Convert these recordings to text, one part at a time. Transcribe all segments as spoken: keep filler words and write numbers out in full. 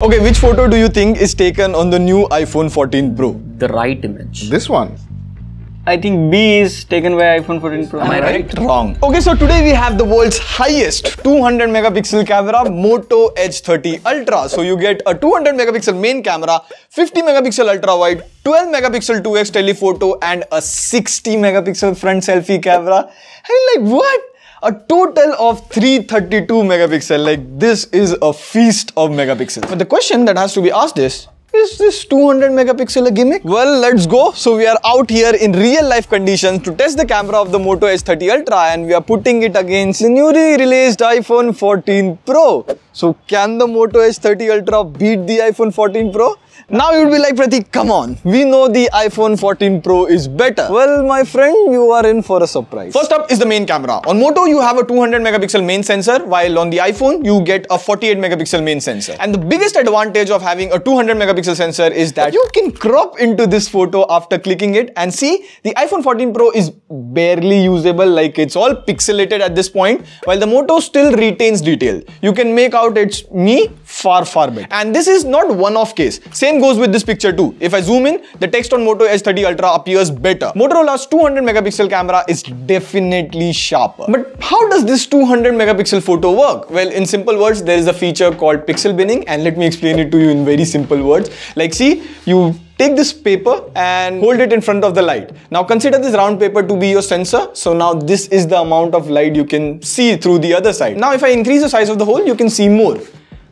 Okay, which photo do you think is taken on the new iPhone fourteen Pro? The right image. This one? I think B is taken by iPhone fourteen Pro. Am I right? right? Wrong. Okay, so today we have the world's highest two hundred megapixel camera, Moto Edge thirty Ultra. So you get a two hundred megapixel main camera, fifty megapixel ultra wide, twelve megapixel two X telephoto and a sixty megapixel front selfie camera. I mean, like what? A total of three hundred thirty-two megapixel, like this is a feast of megapixels. But the question that has to be asked is, is this two hundred megapixel a gimmick? Well, let's go. So we are out here in real life conditions to test the camera of the Moto Edge thirty Ultra and we are putting it against the newly released iPhone fourteen Pro. So can the Moto Edge thirty Ultra beat the iPhone fourteen Pro? Now you'd be like, Pratik, come on, we know the iPhone fourteen Pro is better. Well, my friend, you are in for a surprise. First up is the main camera. On Moto, you have a two hundred megapixel main sensor, while on the iPhone, you get a forty-eight megapixel main sensor. And the biggest advantage of having a two hundred megapixel sensor is that you can crop into this photo after clicking it and see the iPhone fourteen Pro is barely usable, like it's all pixelated at this point, while the Moto still retains detail. You can make out its me far, far better. And this is not one-off case. Same goes with this picture too. If I zoom in, the text on Moto Edge thirty Ultra appears better. Motorola's two hundred megapixel camera is definitely sharper. But how does this two hundred megapixel photo work? Well, in simple words, there is a feature called pixel binning and let me explain it to you in very simple words. Like see, you take this paper and hold it in front of the light. Now consider this round paper to be your sensor. So now this is the amount of light you can see through the other side. Now if I increase the size of the hole, you can see more.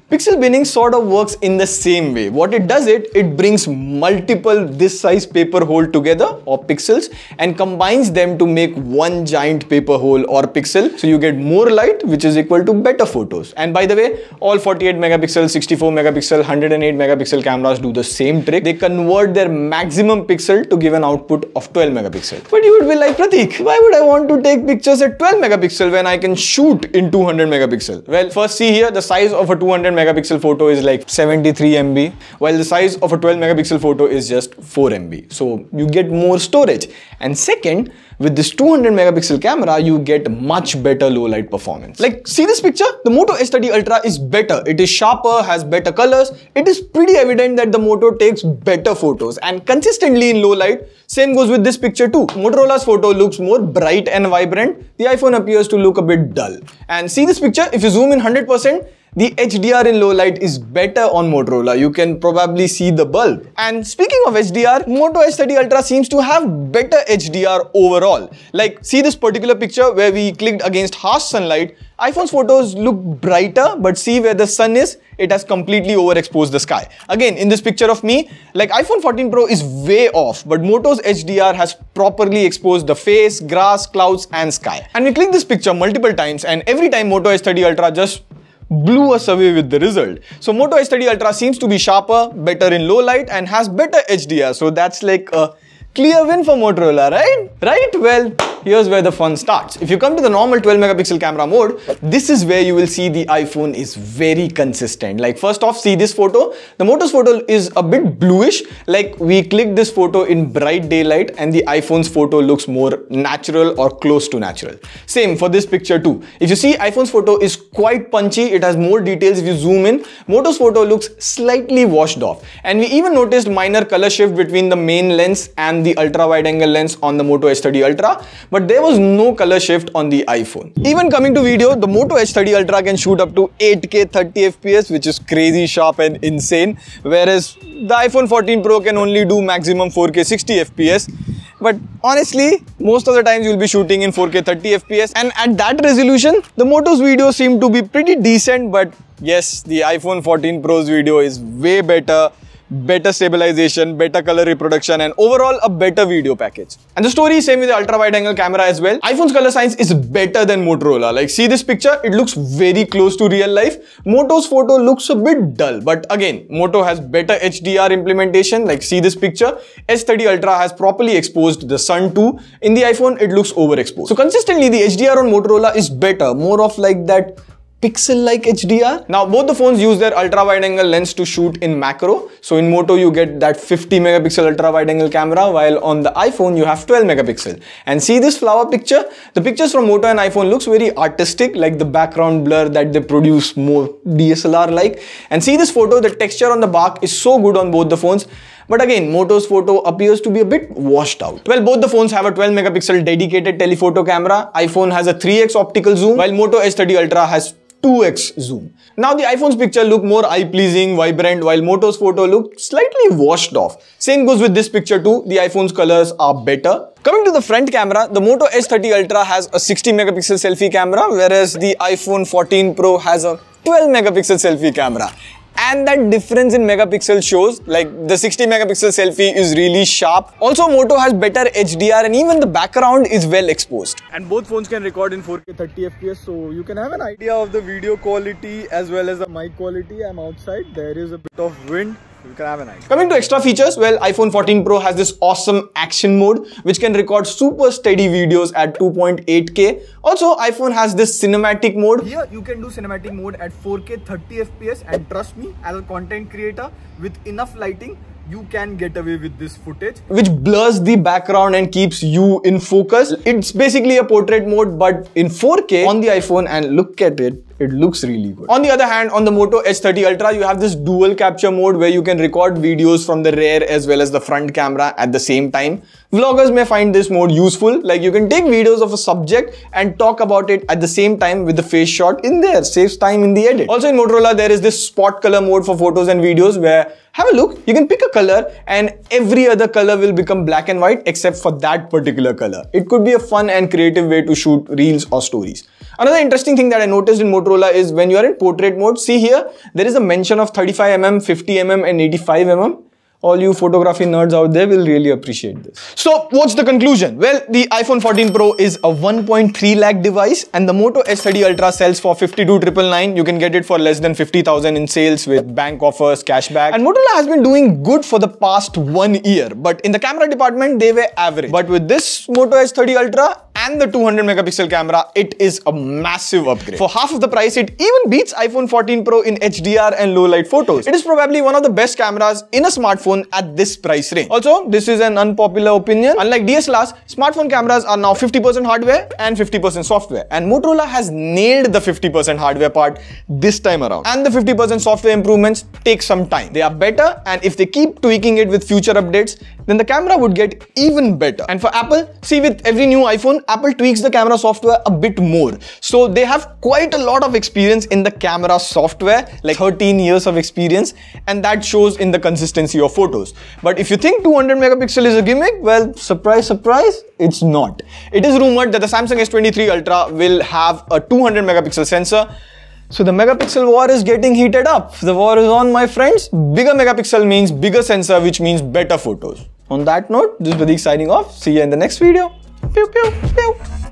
Pixel binning sort of works in the same way. What it does it, it brings multiple this size paper hole together or pixels and combines them to make one giant paper hole or pixel. So you get more light which is equal to better photos. And by the way, all forty-eight megapixel, sixty-four megapixel, one hundred eight megapixel cameras do the same trick. They convert their maximum pixel to give an output of twelve megapixel. But you would be like, Pratik, why would I want to take pictures at twelve megapixel when I can shoot in two hundred megapixel? Well, first see here, the size of a two hundred megapixel photo is like seventy-three megabytes, while the size of a twelve megapixel photo is just four megabytes. So you get more storage. And second, with this two hundred megapixel camera, you get much better low light performance. Like see this picture, the Moto Edge thirty Ultra is better. It is sharper, has better colors. It is pretty evident that the Moto takes better photos and consistently in low light. Same goes with this picture too. Motorola's photo looks more bright and vibrant. The iPhone appears to look a bit dull. And see this picture, if you zoom in one hundred percent, the H D R in low light is better on Motorola. You can probably see the bulb. And speaking of H D R, Moto Edge thirty Ultra seems to have better H D R overall. Like see this particular picture where we clicked against harsh sunlight. iPhone's photos look brighter, but see where the sun is, it has completely overexposed the sky. Again, in this picture of me, like iPhone fourteen Pro is way off, but Moto's H D R has properly exposed the face, grass, clouds, and sky. And we click this picture multiple times, and every time Moto Edge thirty Ultra just blew us away with the result. So Moto Edge thirty Ultra seems to be sharper, better in low light and has better H D R. So that's like a clear win for Motorola, right? Right? Well, here's where the fun starts. If you come to the normal twelve megapixel camera mode, this is where you will see the iPhone is very consistent. Like first off, see this photo. The Moto's photo is a bit bluish. Like we clicked this photo in bright daylight and the iPhone's photo looks more natural or close to natural. Same for this picture too. If you see, iPhone's photo is quite punchy. It has more details if you zoom in. Moto's photo looks slightly washed off. And we even noticed minor color shift between the main lens and the ultra wide angle lens on the Moto Edge thirty Ultra. But there was no color shift on the iPhone. Even coming to video, the Moto Edge thirty Ultra can shoot up to eight K thirty F P S, which is crazy sharp and insane. Whereas the iPhone fourteen Pro can only do maximum four K sixty F P S. But honestly, most of the times you'll be shooting in four K thirty F P S. And at that resolution, the Moto's video seemed to be pretty decent. But yes, the iPhone fourteen Pro's video is way better. Better stabilization, better color reproduction and overall a better video package. And the story is same with the ultra wide angle camera as well. iPhone's color science is better than Motorola. Like see this picture, it looks very close to real life. Moto's photo looks a bit dull, but again, Moto has better H D R implementation. Like see this picture, Edge thirty Ultra has properly exposed the sun too. In the iPhone, it looks overexposed. So consistently the H D R on Motorola is better, more of like that pixel-like H D R. Now both the phones use their ultra-wide angle lens to shoot in macro. So in Moto you get that fifty megapixel ultra-wide angle camera, while on the iPhone you have twelve megapixel. And see this flower picture? The pictures from Moto and iPhone looks very artistic, like the background blur that they produce more D S L R-like. And see this photo, the texture on the bark is so good on both the phones. But again, Moto's photo appears to be a bit washed out. Well, both the phones have a twelve megapixel dedicated telephoto camera. iPhone has a three X optical zoom, while Moto S thirty Ultra has two X zoom. Now the iPhone's picture look more eye-pleasing, vibrant, while Moto's photo look slightly washed off. Same goes with this picture too. The iPhone's colors are better. Coming to the front camera, the Moto S thirty Ultra has a sixty megapixel selfie camera, whereas the iPhone fourteen Pro has a twelve megapixel selfie camera. And that difference in megapixel shows, like the sixty megapixel selfie is really sharp. Also, Moto has better H D R and even the background is well exposed. And both phones can record in four K thirty F P S, so you can have an idea of the video quality as well as the mic quality. I'm outside, there is a bit of wind. You can have an idea. Coming to extra features, well, iPhone fourteen Pro has this awesome action mode which can record super steady videos at two point eight K. Also, iPhone has this cinematic mode. Here, you can do cinematic mode at four K thirty F P S, and trust me, as a content creator, with enough lighting, you can get away with this footage, which blurs the background and keeps you in focus. It's basically a portrait mode, but in four K on the iPhone, and look at it. It looks really good. On the other hand, on the Moto S thirty Ultra, you have this dual capture mode where you can record videos from the rear as well as the front camera at the same time. Vloggers may find this mode useful, like you can take videos of a subject and talk about it at the same time with the face shot in there, saves time in the edit. Also in Motorola, there is this spot color mode for photos and videos where, have a look, you can pick a color and every other color will become black and white except for that particular color. It could be a fun and creative way to shoot reels or stories. Another interesting thing that I noticed in Motorola is when you are in portrait mode, see here, there is a mention of thirty-five millimeter, fifty millimeter and eighty-five millimeter. All you photography nerds out there will really appreciate this. So what's the conclusion? Well, the iPhone fourteen Pro is a one point three lakh device and the Moto S thirty Ultra sells for fifty-two thousand nine hundred ninety-nine. You can get it for less than fifty thousand in sales with bank offers, cashback. And Motorola has been doing good for the past one year, but in the camera department, they were average. But with this Moto S thirty Ultra and the two hundred megapixel camera, it is a massive upgrade. For half of the price, it even beats iPhone fourteen Pro in H D R and low light photos. It is probably one of the best cameras in a smartphone at this price range. Also, this is an unpopular opinion. Unlike D S L Rs, smartphone cameras are now fifty percent hardware and fifty percent software. And Motorola has nailed the fifty percent hardware part this time around. And the fifty percent software improvements take some time. They are better, and if they keep tweaking it with future updates, then the camera would get even better. And for Apple, see, with every new iPhone, Apple tweaks the camera software a bit more. So they have quite a lot of experience in the camera software, like thirteen years of experience, and that shows in the consistency of photos. But if you think two hundred megapixel is a gimmick, well, surprise, surprise, it's not. It is rumored that the Samsung S twenty-three Ultra will have a two hundred megapixel sensor. So the megapixel war is getting heated up. The war is on, my friends. Bigger megapixel means bigger sensor, which means better photos. On that note, this is Pradeep signing off. See you in the next video. Pew, pew, pew.